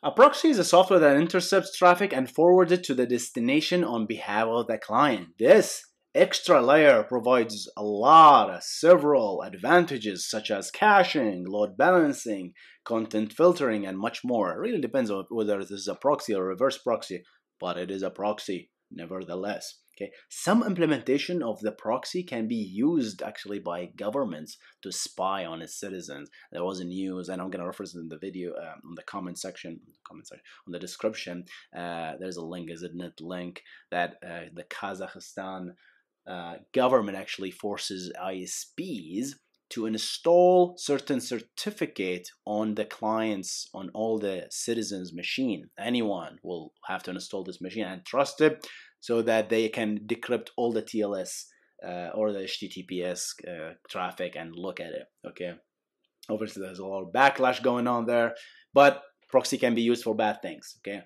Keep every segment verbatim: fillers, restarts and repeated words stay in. A proxy is a software that intercepts traffic and forwards it to the destination on behalf of the client. This extra layer provides a lot of several advantages such as caching, load balancing, content filtering, and much more. It really depends on whether this is a proxy or a reverse proxy, but it is a proxy nevertheless. Okay. Some implementation of the proxy can be used actually by governments to spy on its citizens. There was a news, and I'm going to reference it in the video, um, on the comment section, comment section, on the description. Uh, there's a link, isn't it? Link that uh, the Kazakhstan uh, government actually forces I S Ps to install certain certificate on the clients, on all the citizens' machine. Anyone will have to install this machine and trust it, so that they can decrypt all the T L S uh, or the H T T P S uh, traffic and look at it, okay? Obviously, there's a lot of backlash going on there, but proxy can be used for bad things, okay?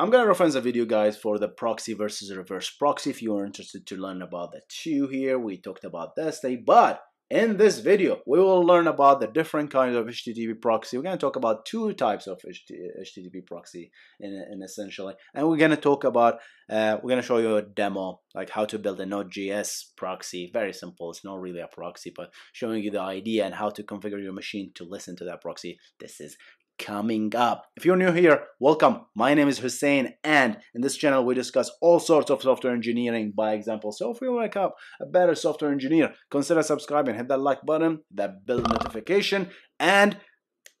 I'm gonna reference a video, guys, for the proxy versus reverse proxy if you are interested to learn about the two here. We talked about this thing, but in this video, we will learn about the different kinds of H T T P proxy. We're going to talk about two types of H T T P proxy in, in essentially. And we're going to talk about, uh, we're going to show you a demo, like how to build a Node dot J S proxy. Very simple. It's not really a proxy, but showing you the idea and how to configure your machine to listen to that proxy. This is coming up. If you're new here, welcome. My name is Hussein, and in this channel we discuss all sorts of software engineering by example. So if you want to become a better software engineer, consider subscribing, hit that like button, that bell notification, and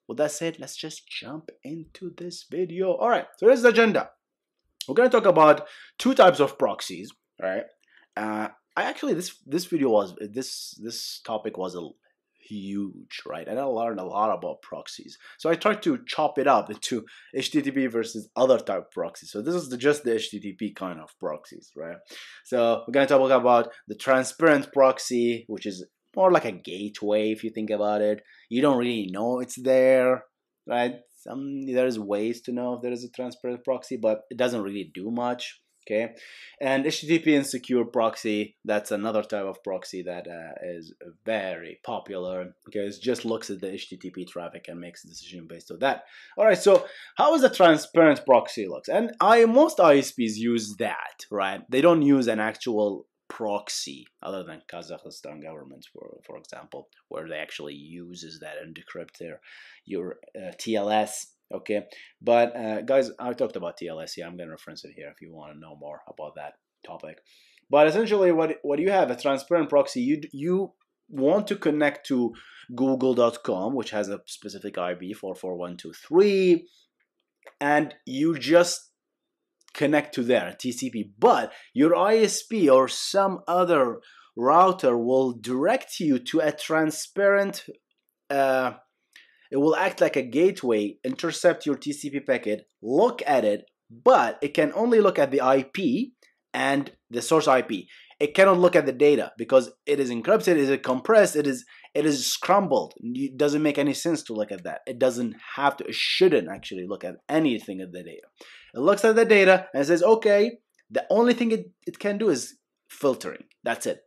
with that said, let's just jump into this video. All right, so here's the agenda. We're going to talk about two types of proxies, right? Uh, I actually this this video was this this topic was a huge, right? And I learned a lot about proxies. So I tried to chop it up into H T T P versus other type of proxies. So this is the, just the H T T P kind of proxies, right? So we're going to talk about the transparent proxy, which is more like a gateway if you think about it. You don't really know it's there, right? Some, there's ways to know if there is a transparent proxy, but it doesn't really do much. Okay, and H T T P insecure proxy, that's another type of proxy that uh, is very popular because it just looks at the H T T P traffic and makes a decision based on that. All right, so how is a transparent proxy looks? And I most I S Ps use that, right? They don't use an actual proxy other than Kazakhstan government, for, for example, where they actually uses that and decrypt their, your uh, T L S. Okay, but uh, guys, I talked about T L S here. I'm going to reference it here if you want to know more about that topic. But essentially, what what you have, a transparent proxy, you you want to connect to google dot com, which has a specific I P four four one two three, and you just connect to there, T C P. But your I S P or some other router will direct you to a transparent uh, it will act like a gateway, intercept your T C P packet, look at it, but it can only look at the I P and the source I P. It cannot look at the data because it is encrypted, it is compressed, it is it is scrambled. It doesn't make any sense to look at that. It doesn't have to, it shouldn't actually look at anything of the data. It looks at the data and says, okay, the only thing it, it can do is filtering. That's it.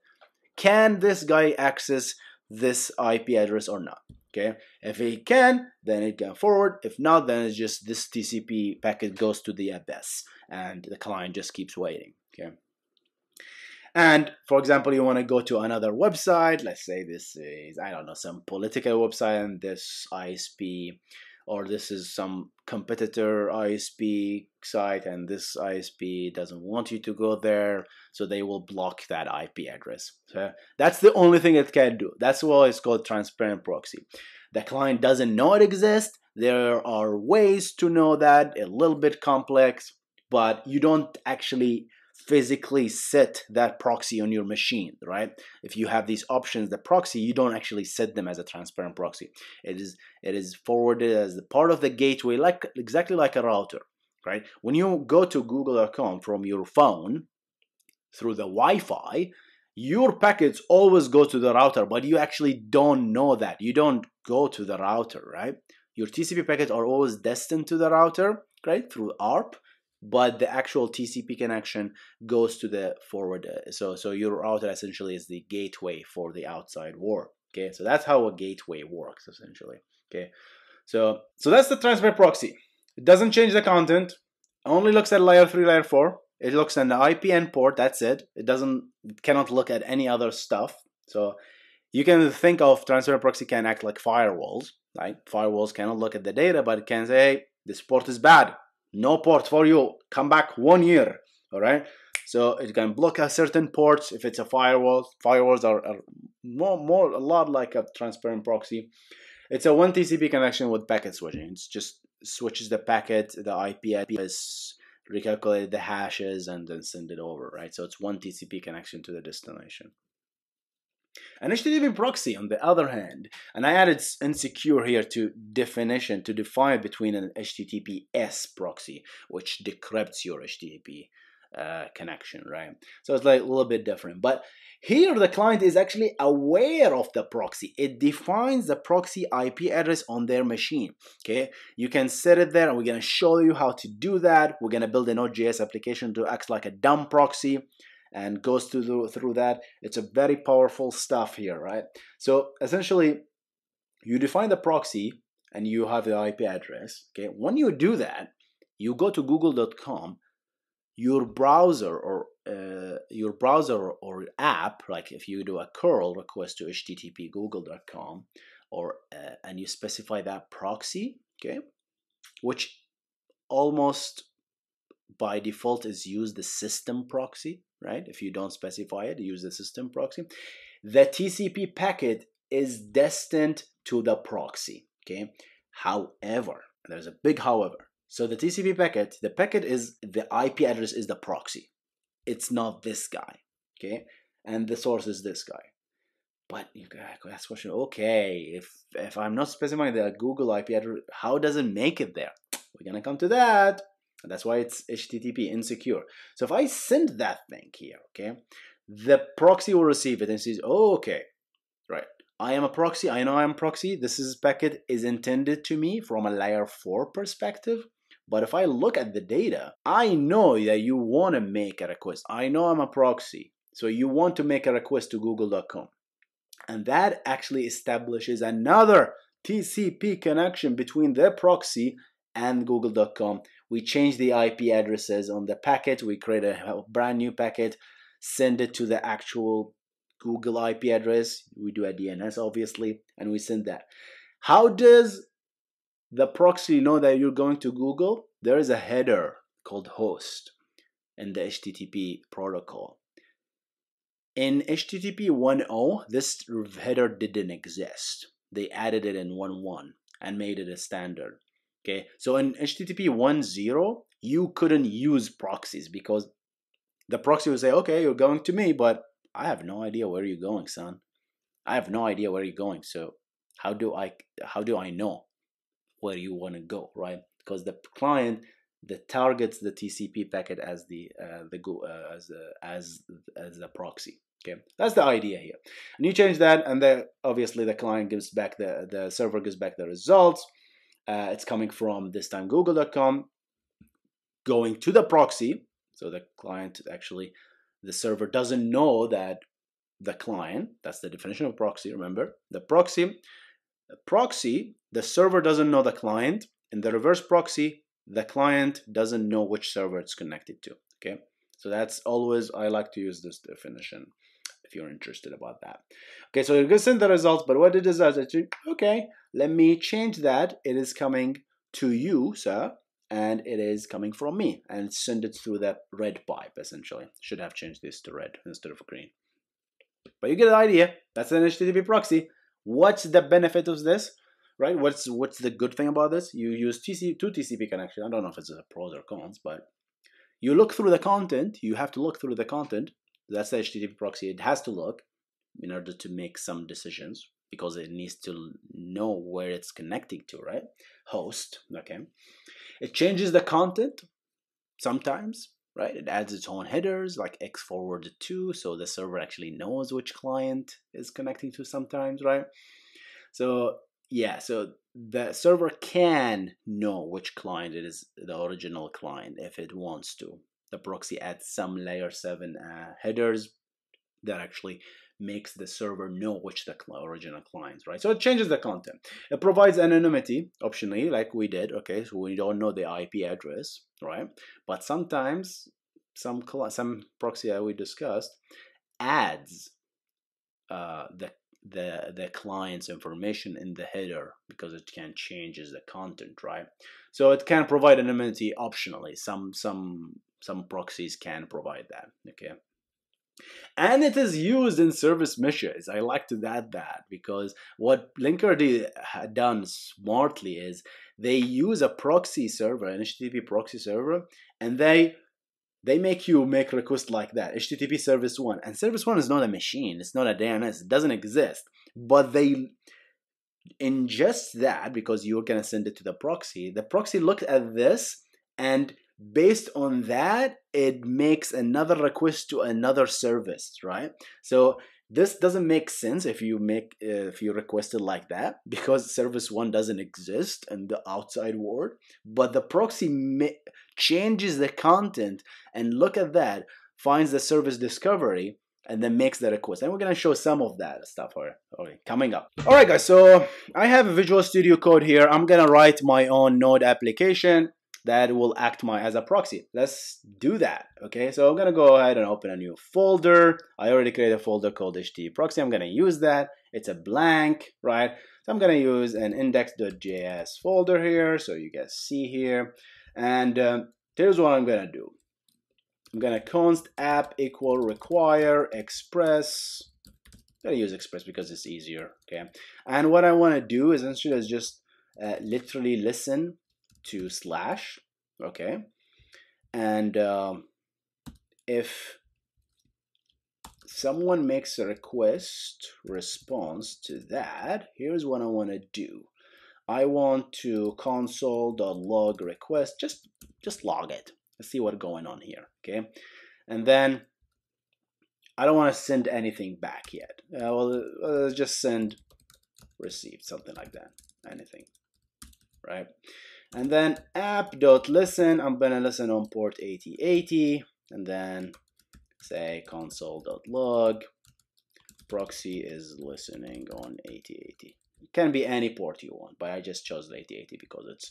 Can this guy access this I P address or not? Okay, if it can, then it can forward. If not, then it's just this T C P packet goes to the abyss and the client just keeps waiting, okay? And for example, you want to go to another website. Let's say this is, I don't know, some political website, and this I S P, or this is some competitor I S P site, and this I S P doesn't want you to go there, so they will block that I P address. So that's the only thing it can do. That's why it's called transparent proxy. The client doesn't know it exists. There are ways to know that, a little bit complex, but you don't actually physically set that proxy on your machine, right? If you have these options, the proxy, you don't actually set them as a transparent proxy. It is it is forwarded as the part of the gateway, like exactly like a router, right? When you go to google dot com from your phone through the Wi-Fi, your packets always go to the router, but you actually don't know that. You don't go to the router, right? Your T C P packets are always destined to the router, right? Through A R P. But the actual T C P connection goes to the forward. So, so your router essentially is the gateway for the outside world. Okay, so that's how a gateway works essentially. Okay, so so that's the transparent proxy. It doesn't change the content. Only looks at layer three, layer four. It looks at the I P end port. That's it. It doesn't. It cannot look at any other stuff. So you can think of transparent proxy can act like firewalls. Right? Firewalls cannot look at the data, but it can say, hey, this port is bad. No port for you. Come back one year. All right. So it can block a certain ports if it's a firewall. Firewalls are, are more, more a lot like a transparent proxy. It's a one T C P connection with packet switching. It's just switches the packet, the I P address, recalculate the hashes, and then send it over, right? So it's one T C P connection to the destination. An H T T P proxy, on the other hand, and I added insecure here to definition to define between an H T T P S proxy, which decrypts your H T T P uh, connection, right? So it's like a little bit different. But here the client is actually aware of the proxy. It defines the proxy I P address on their machine, okay? You can set it there, and we're gonna show you how to do that. We're gonna build a Node.js application to act like a dumb proxy and goes through, through that. It's a very powerful stuff here, right? So essentially, you define the proxy and you have the I P address, okay? When you do that, you go to google dot com, your browser or uh, your browser or app, like if you do a curl request to H T T P google dot com, or uh, and you specify that proxy, okay, which almost by default is use the system proxy, right? If you don't specify it, use the system proxy. The T C P packet is destined to the proxy, okay? However, there's a big however. So the T C P packet, the packet is, the I P address is the proxy. It's not this guy, okay? And the source is this guy. But you can ask the question, okay, if, if I'm not specifying the Google I P address, how does it make it there? We're gonna come to that. That's why it's H T T P insecure. So if I send that thing here, okay, the proxy will receive it and says, oh, okay, right, I am a proxy, I know I am proxy, this is packet is intended to me from a layer four perspective, but if I look at the data, I know that you want to make a request. I know I'm a proxy, so you want to make a request to google dot com, and that actually establishes another T C P connection between their proxy and google dot com. We change the I P addresses on the packet, we create a brand new packet, send it to the actual Google I P address, we do a D N S obviously, and we send that. How does the proxy know that you're going to Google? There is a header called host in the H T T P protocol. In H T T P one point oh, this header didn't exist. They added it in one point one and made it a standard. Okay, so in H T T P one point zero, you couldn't use proxies because the proxy would say, okay, you're going to me, but I have no idea where you're going, son. I have no idea where you're going. So how do I, how do I know where you want to go, right? Because the client that targets the T C P packet as the uh, the go uh, as the, as as the proxy. Okay, that's the idea here. And you change that, and then obviously the client gives back the the server gives back the results. Uh, it's coming from this time google dot com, going to the proxy. So the client actually, the server doesn't know that the client, that's the definition of proxy, remember, the proxy, the proxy, the server doesn't know the client. In the reverse proxy, the client doesn't know which server it's connected to, okay? So that's always, I like to use this definition if you're interested about that. Okay, so you're gonna send the results, but what it is is that you, okay, let me change that. It is coming to you, sir, and it is coming from me, and send it through that red pipe, essentially. Should have changed this to red instead of green. But you get the idea. That's an H T T P proxy. What's the benefit of this, right? What's what's the good thing about this? You use T C two T C P connections. I don't know if it's a pros or cons, but you look through the content. You have to look through the content. That's the H T T P proxy. It has to look in order to make some decisions, because it needs to know where it's connecting to, right? Host, okay. It changes the content sometimes, right? It adds its own headers like X forwarded to, so the server actually knows which client is connecting to sometimes, right? So yeah, so the server can know which client it is, the original client, if it wants to. The proxy adds some layer seven uh, headers that actually makes the server know which the original client, right? So it changes the content. It provides anonymity, optionally, like we did, okay? So we don't know the I P address, right? But sometimes, some, some proxy that we discussed adds uh, the the the client's information in the header because it can changes the content, right? So it can provide anonymity optionally. Some some some proxies can provide that, okay? And it is used in service meshes. I like to add that, because what Linkerd had done smartly is they use a proxy server, an H T T P proxy server, and they They make you make requests like that, H T T P service one. And service one is not a machine, it's not a D N S, it doesn't exist. But they ingest that because you're gonna send it to the proxy. The proxy looks at this, and based on that, it makes another request to another service, right? So this doesn't make sense if you make uh, if you request it like that, because service one doesn't exist in the outside world. But the proxy changes the content, and look at that, finds the service discovery, and then makes the request. And we're gonna show some of that stuff here, okay, coming up. All right, guys, so I have a Visual Studio Code here. I'm gonna write my own Node application that will act my as a proxy. Let's do that, okay? So I'm gonna go ahead and open a new folder. I already created a folder called H T T P proxy. I'm gonna use that. It's a blank, right? So I'm gonna use an index.js folder here, so you guys see here. And um, here's what I'm gonna do. I'm gonna const app equal require express. I'm gonna use express because it's easier, okay? And what I wanna do is instead of just uh, literally listen to slash, okay, and um, if someone makes a request response to that, here's what I want to do. I want to console.log request, just just log it. Let's see what's going on here, okay? And then I don't want to send anything back yet. Uh, well, uh, just send received, something like that, anything, right? And then app.listen, I'm gonna listen on port eighty eighty, and then say console.log, proxy is listening on eighty eighty. It can be any port you want, but I just chose the eighty eighty because it's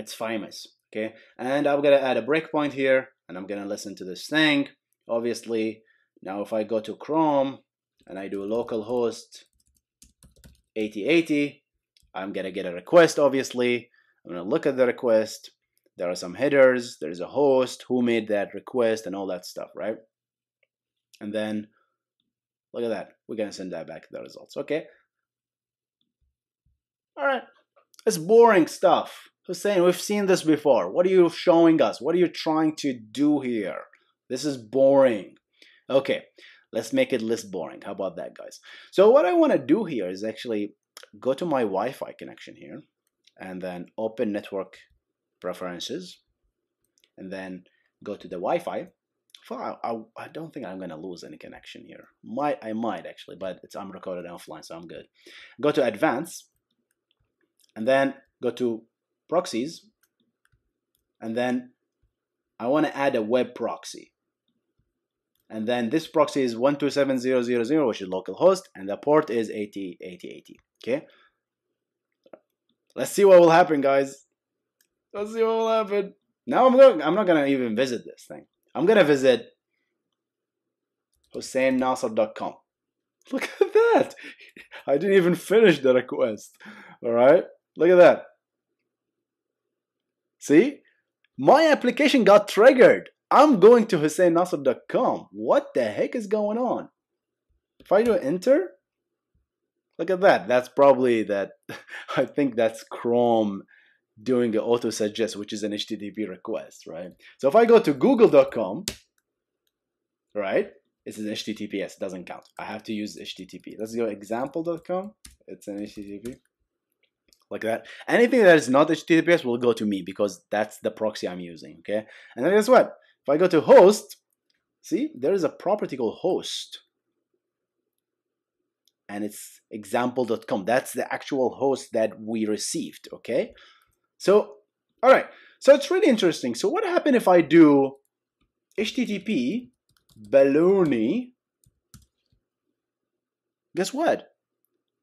it's famous, okay? And I'm gonna add a breakpoint here, and I'm gonna listen to this thing. Obviously, now if I go to Chrome and I do localhost eighty eighty, I'm gonna get a request, obviously. I'm gonna look at the request. There are some headers, there's a host, who made that request, and all that stuff, right? And then look at that. We're gonna send that back to the results, okay? All right, it's boring stuff. Hussein, we've seen this before. What are you showing us? What are you trying to do here? This is boring. Okay, let's make it less boring. How about that, guys? So what I wanna do here is actually go to my Wi-Fi connection here, and then open network preferences, and then go to the Wi-Fi. I, I, I don't think I'm gonna lose any connection here. Might I might actually, but it's, I'm recorded offline, so I'm good. Go to advanced, and then go to proxies, and then I want to add a web proxy. And then this proxy is one two seven zero zero zero, which is localhost, and the port is eighty eighty eighty. Okay. Let's see what will happen, guys. Let's see what will happen. Now I'm going, I'm not gonna even visit this thing. I'm gonna visit Hussein Nasser dot com. Look at that. I didn't even finish the request. All right, look at that. See, my application got triggered. I'm going to Hussein Nasser dot com. What the heck is going on? If I do enter, look at that. That's probably that. I think that's Chrome doing the auto suggest, which is an H T T P request, right? So if I go to google dot com, right? It's an H T T P S, doesn't count. I have to use H T T P. Let's go example dot com. It's an H T T P. Like that. Anything that is not H T T P S will go to me because that's the proxy I'm using, okay? And then guess what? If I go to host, see, there is a property called host. And it's example dot com. That's the actual host that we received, okay? So, all right. So it's really interesting. So what happened if I do H T T P baloney guess what?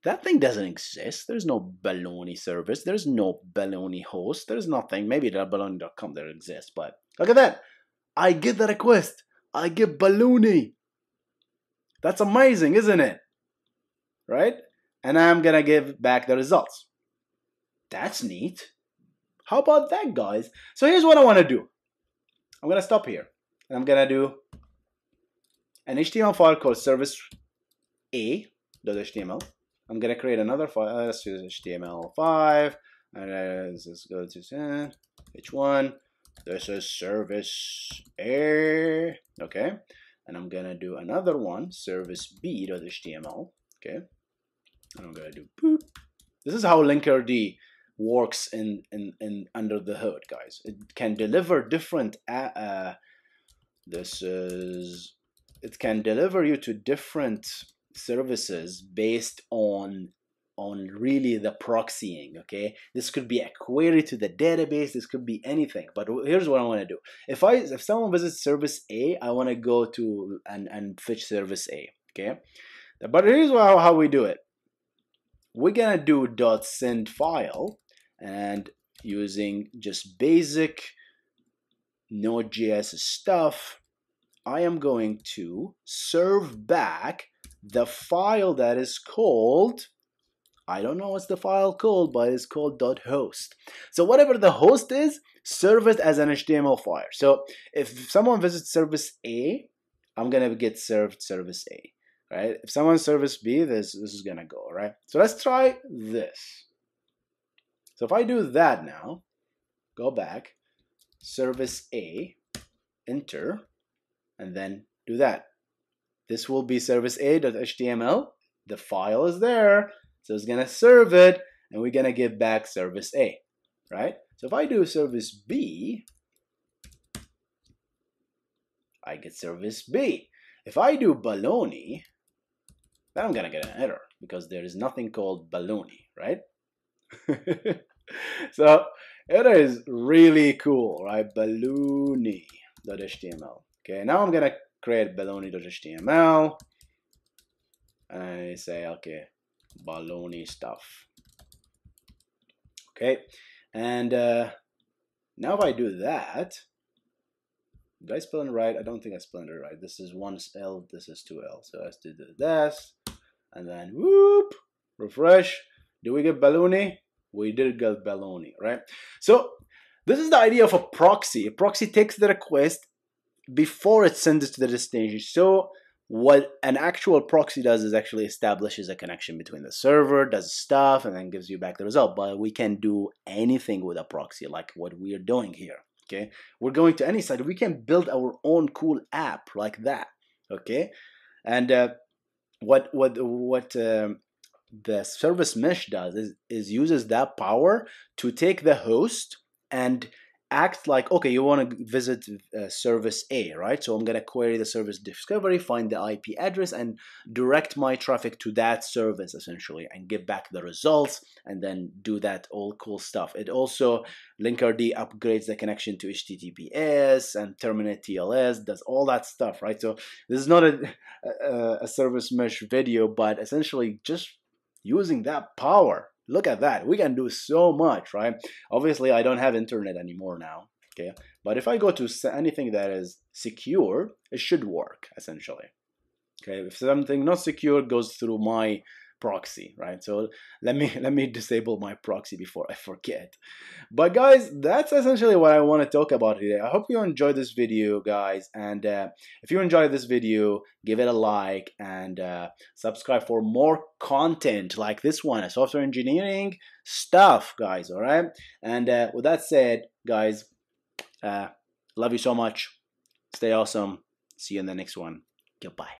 That thing doesn't exist. There's no baloney service. There's no baloney host. There's nothing. Maybe baloney dot com there exists, but look at that. I get the request. I get baloney. That's amazing, isn't it? Right? And I'm going to give back the results. That's neat. How about that, guys? So here's what I want to do. I'm going to stop here. And I'm going to do an H T M L file called service a dot H T M L. I'm going to create another file. Let's use H T M L five. And let's go to H one. This is service A. Okay. And I'm going to do another one, service B dot H T M L. Okay. And I'm going to do boop. This is how Linkerd works in, in, in under the hood, guys. It can deliver different. Uh, uh, this is. It can deliver you to different services based on on really the proxying. Okay, this could be a query to the database. This could be anything. But here's what I want to do. If I if someone visits service A, I want to go to and and fetch service A. Okay, but here's how how we do it. We're gonna do dot send file and using just basic Node dot J S stuff, I am going to serve back the file that is called, I don't know what's the file called, but it's called dot host. So whatever the host is, serve it as an H T M L file. So if someone visits service A, I'm gonna get served service A. Right? If someone service B, this, this is gonna go, right? So let's try this. So if I do that now, go back, service A, enter, and then do that. This will be service A dot H T M L. The file is there, so it's gonna serve it, and we're gonna give back service A, right? So if I do service B, I get service B. If I do baloney, then I'm gonna get an error because there is nothing called baloney, right? So it is really cool, right? Baloney dot H T M L. Okay, now I'm gonna create baloney dot H T M L and I say, okay, baloney stuff. Okay, and uh, now if I do that, did I spell it right? I don't think I spelled it right. This is one L, this is two L. So let's do this, and then whoop, refresh. Do we get baloney? We did get baloney, right? So this is the idea of a proxy. A proxy takes the request before it sends it to the destination. So what an actual proxy does is actually establishes a connection between the server, does stuff, and then gives you back the result. But we can do anything with a proxy, like what we are doing here. Okay, we're going to any site. We can build our own cool app like that. Okay, and uh, what what what um, the service mesh does is, is uses that power to take the host and act like, okay, you want to visit uh, service A, right? So I'm gonna query the service discovery, find the I P address, and direct my traffic to that service essentially, and give back the results, and then do that all cool stuff. It also, Linkerd upgrades the connection to H T T P S and terminate T L S, does all that stuff, right? So this is not a, a, a service mesh video, but essentially just using that power. Look at that. We can do so much, right? Obviously, I don't have internet anymore now, okay? But if I go to anything that is secure, it should work, essentially, okay? If something not secure goes through my proxy, right? So let me let me disable my proxy before I forget. But guys, that's essentially what I want to talk about today. I hope you enjoyed this video, guys, and uh, if you enjoyed this video, give it a like and uh, subscribe for more content like this one, software engineering stuff, guys. All right, and uh, with that said, guys, uh, love you so much. Stay awesome. See you in the next one. Goodbye.